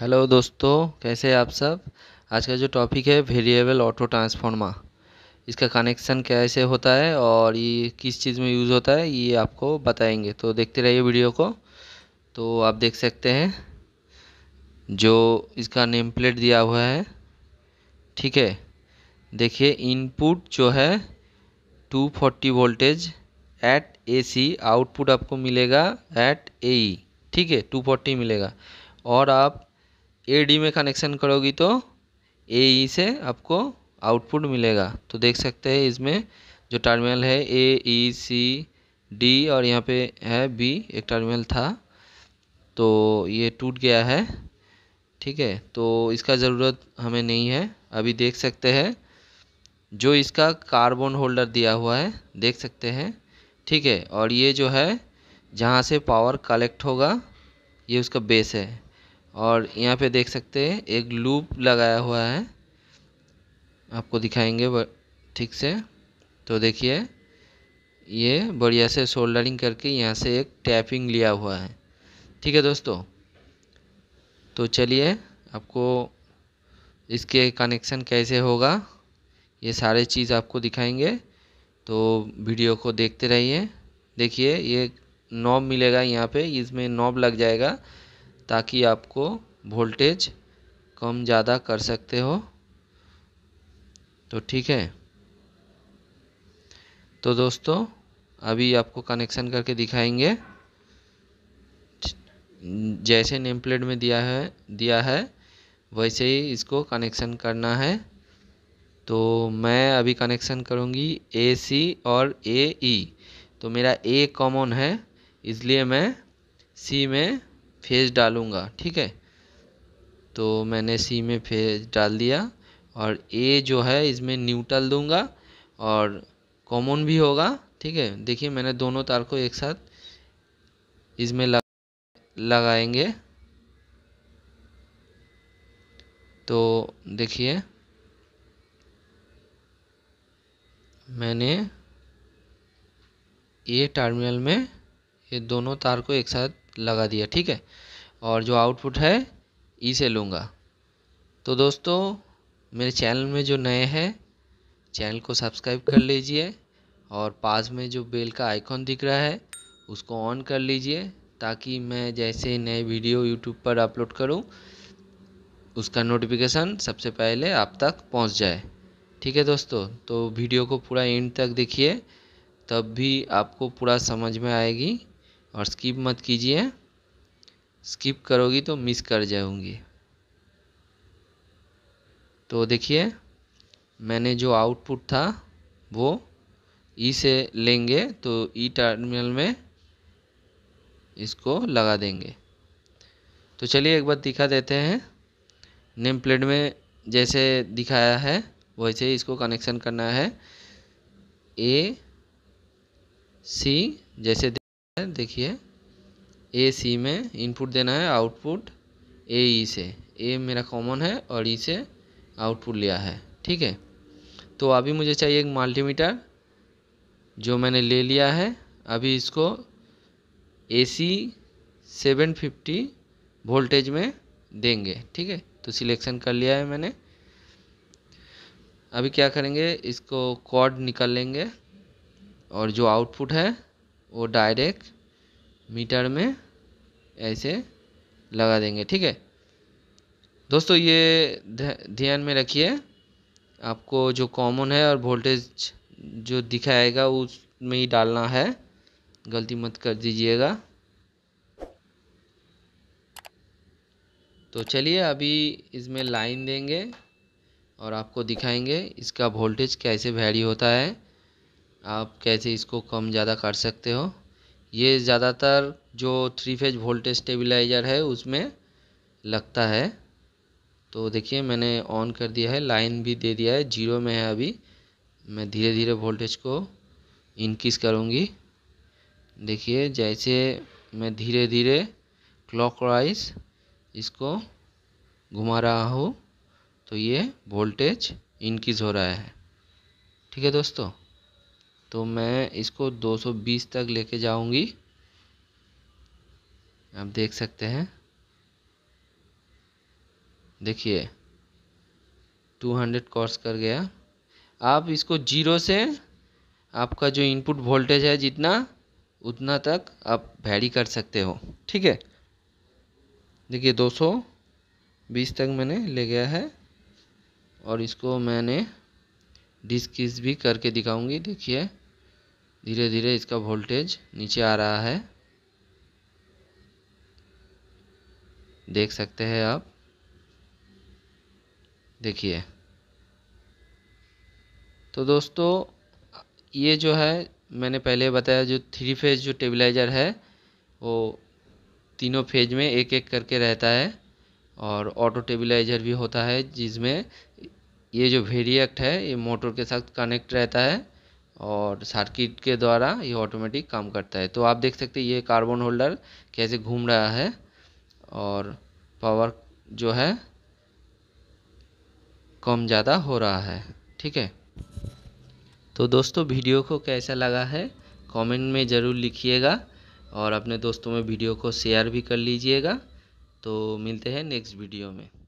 Hello दोस्तों, कैसे हैं आप सब। आज का जो टॉपिक है वेरिएबल ऑटो ट्रांसफॉर्मा, इसका कनेक्शन कैसे होता है और ये किस चीज़ में यूज़ होता है ये आपको बताएंगे। तो देखते रहिए वीडियो को। तो आप देख सकते हैं जो इसका नेम प्लेट दिया हुआ है, ठीक है। देखिए इनपुट जो है 240 वोल्टेज एट AC, आउटपुट आपको मिलेगा एट AE, ठीक है, 240 मिलेगा। और आप AD में कनेक्शन करोगी तो AE से आपको आउटपुट मिलेगा। तो देख सकते हैं इसमें जो टर्मिनल है A, E, C, D और यहाँ पे है B, एक टर्मिनल था तो ये टूट गया है, ठीक है। तो इसका ज़रूरत हमें नहीं है। अभी देख सकते हैं जो इसका कार्बन होल्डर दिया हुआ है, देख सकते हैं, ठीक है। और ये जो है जहाँ से पावर कलेक्ट होगा ये उसका बेस है। और यहाँ पे देख सकते हैं एक लूप लगाया हुआ है, आपको दिखाएंगे ठीक से। तो देखिए ये बढ़िया से सोल्डरिंग करके यहाँ से एक टैपिंग लिया हुआ है, ठीक है दोस्तों। तो चलिए आपको इसके कनेक्शन कैसे होगा ये सारे चीज़ आपको दिखाएंगे, तो वीडियो को देखते रहिए। देखिए ये नॉब मिलेगा, यहाँ पे इसमें नॉब लग जाएगा ताकि आपको वोल्टेज कम ज़्यादा कर सकते हो, तो ठीक है। तो दोस्तों अभी आपको कनेक्शन करके दिखाएंगे जैसे नेम प्लेट में दिया है वैसे ही इसको कनेक्शन करना है। तो मैं अभी कनेक्शन करूँगी AC और AE। तो मेरा A कॉमन है इसलिए मैं C में फेज डालूँगा, ठीक है। तो मैंने C में फेज डाल दिया और A जो है इसमें न्यूट्रल दूंगा और कॉमन भी होगा, ठीक है। देखिए मैंने दोनों तार को एक साथ इसमें लगाएंगे। तो देखिए मैंने ये टर्मिनल में ये दोनों तार को एक साथ लगा दिया, ठीक है। और जो आउटपुट है ई से लूँगा। तो दोस्तों मेरे चैनल में जो नए हैं चैनल को सब्सक्राइब कर लीजिए और पास में जो बेल का आइकॉन दिख रहा है उसको ऑन कर लीजिए ताकि मैं जैसे नए वीडियो यूट्यूब पर अपलोड करूं उसका नोटिफिकेशन सबसे पहले आप तक पहुंच जाए, ठीक है दोस्तों। तो वीडियो को पूरा एंड तक देखिए तब भी आपको पूरा समझ में आएगी और स्किप मत कीजिए, स्किप करोगी तो मिस कर जाऊंगी। तो देखिए मैंने जो आउटपुट था वो ई से लेंगे तो ई टर्मिनल में इसको लगा देंगे। तो चलिए एक बार दिखा देते हैं नेम प्लेट में जैसे दिखाया है वैसे ही इसको कनेक्शन करना है। AC जैसे देखिए AC में इनपुट देना है, आउटपुट AE से। A मेरा कॉमन है और E से आउटपुट लिया है, ठीक है। तो अभी मुझे चाहिए एक मल्टीमीटर जो मैंने ले लिया है। अभी इसको AC 750 वोल्टेज में देंगे, ठीक है। तो सिलेक्शन कर लिया है मैंने। अभी क्या करेंगे इसको कॉर्ड निकाल लेंगे और जो आउटपुट है वो डायरेक्ट मीटर में ऐसे लगा देंगे, ठीक है दोस्तों। ये ध्यान में रखिए आपको जो कॉमन है और वोल्टेज जो दिखाएगा उसमें ही डालना है, गलती मत कर दीजिएगा। तो चलिए अभी इसमें लाइन देंगे और आपको दिखाएंगे इसका वोल्टेज कैसे वैरी होता है, आप कैसे इसको कम ज़्यादा कर सकते हो। ये ज़्यादातर जो 3 फेज वोल्टेज स्टेबलाइजर है उसमें लगता है। तो देखिए मैंने ऑन कर दिया है, लाइन भी दे दिया है, 0 में है। अभी मैं धीरे धीरे वोल्टेज को इंक्रीज करूँगी। देखिए जैसे मैं धीरे धीरे क्लॉकवाइज इसको घुमा रहा हूँ तो ये वोल्टेज इंक्रीज हो रहा है, ठीक है दोस्तों। तो मैं इसको 220 तक लेके जाऊंगी, आप देख सकते हैं। देखिए 200 क्रॉस कर गया। आप इसको जीरो से आपका जो इनपुट वोल्टेज है जितना उतना तक आप वैरी कर सकते हो, ठीक है। देखिए 220 तक मैंने ले गया है और इसको मैंने डिस्किस भी करके दिखाऊंगी। देखिए धीरे धीरे इसका वोल्टेज नीचे आ रहा है, देख सकते हैं आप। देखिए तो दोस्तों ये जो है मैंने पहले बताया जो थ्री फेज जो स्टेबलाइजर है वो तीनों फेज में एक एक करके रहता है और ऑटो स्टेबलाइजर भी होता है जिसमें ये जो वेरिएक्ट है ये मोटर के साथ कनेक्ट रहता है और सर्किट के द्वारा ये ऑटोमेटिक काम करता है। तो आप देख सकते हैं ये कार्बन होल्डर कैसे घूम रहा है और पावर जो है कम ज़्यादा हो रहा है, ठीक है। तो दोस्तों वीडियो को कैसा लगा है कमेंट में ज़रूर लिखिएगा और अपने दोस्तों में वीडियो को शेयर भी कर लीजिएगा। तो मिलते हैं नेक्स्ट वीडियो में।